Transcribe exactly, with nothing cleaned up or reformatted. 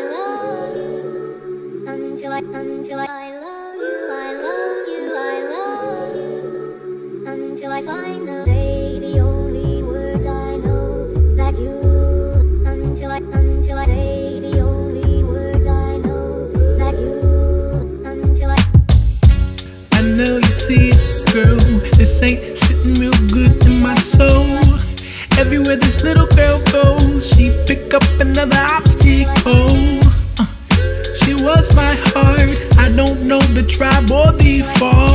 love you until I until I, I love you, I love you, I love you until I find the day, the only words I know that you until I until I day, the only words I know that you until I I know you see it, girl. This ain't sitting real good in my soul. Everywhere this little girl goes, she pick up another obstacle. Uh, she was my heart. I don't know the tribe or the fall.